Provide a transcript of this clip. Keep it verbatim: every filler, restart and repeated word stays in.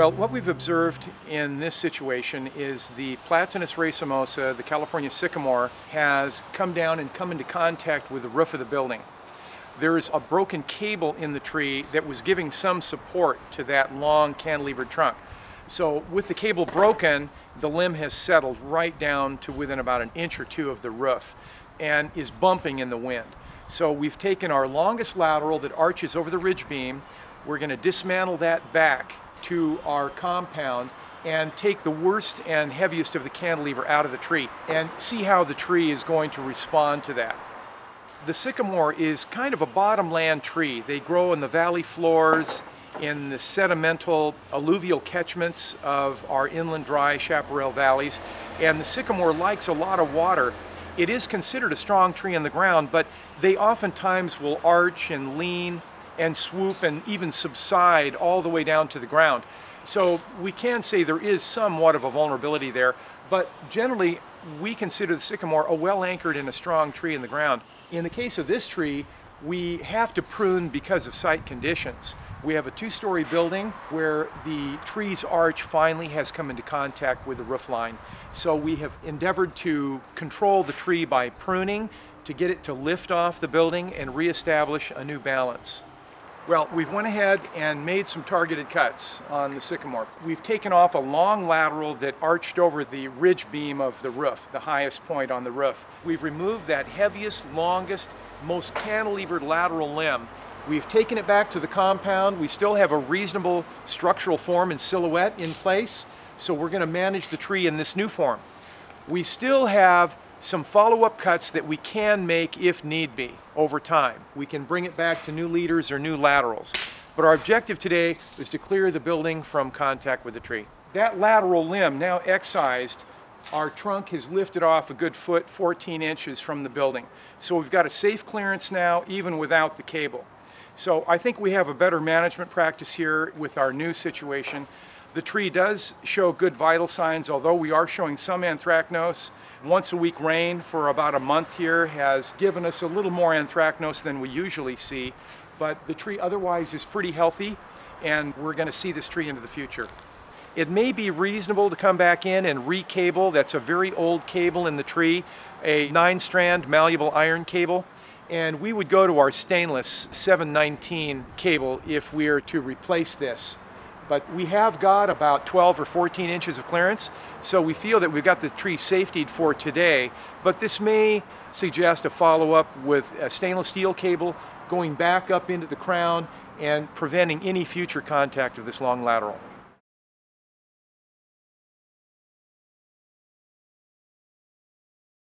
Well, what we've observed in this situation is the Platanus racemosa, the California sycamore, has come down and come into contact with the roof of the building. There is a broken cable in the tree that was giving some support to that long cantilevered trunk. So with the cable broken, the limb has settled right down to within about an inch or two of the roof and is bumping in the wind. So we've taken our longest lateral that arches over the ridge beam. We're going to dismantle that back to our compound and take the worst and heaviest of the cantilever out of the tree and see how the tree is going to respond to that. The sycamore is kind of a bottomland tree. They grow in the valley floors, in the sedimental alluvial catchments of our inland dry chaparral valleys, and the sycamore likes a lot of water. It is considered a strong tree in the ground, but they oftentimes will arch and lean and swoop and even subside all the way down to the ground. So we can say there is somewhat of a vulnerability there, but generally we consider the sycamore a well-anchored and a strong tree in the ground. In the case of this tree, we have to prune because of site conditions. We have a two-story building where the tree's arch finally has come into contact with the roofline. So we have endeavored to control the tree by pruning to get it to lift off the building and reestablish a new balance. Well, we've went ahead and made some targeted cuts on the sycamore. We've taken off a long lateral that arched over the ridge beam of the roof, the highest point on the roof. We've removed that heaviest, longest, most cantilevered lateral limb. We've taken it back to the compound. We still have a reasonable structural form and silhouette in place, so we're going to manage the tree in this new form. We still have some follow-up cuts that we can make if need be over time. We can bring it back to new leaders or new laterals. But our objective today is to clear the building from contact with the tree. That lateral limb, now excised, our trunk has lifted off a good foot, fourteen inches from the building. So we've got a safe clearance now, even without the cable. So I think we have a better management practice here with our new situation. The tree does show good vital signs, although we are showing some anthracnose. Once a week rain for about a month here has given us a little more anthracnose than we usually see, but the tree otherwise is pretty healthy, and we're going to see this tree into the future. It may be reasonable to come back in and recable. That's a very old cable in the tree, a nine-strand malleable iron cable, and we would go to our stainless seven nineteen cable if we are to replace this. But we have got about twelve or fourteen inches of clearance, so we feel that we've got the tree safetied for today. But this may suggest a follow-up with a stainless steel cable going back up into the crown and preventing any future contact of this long lateral.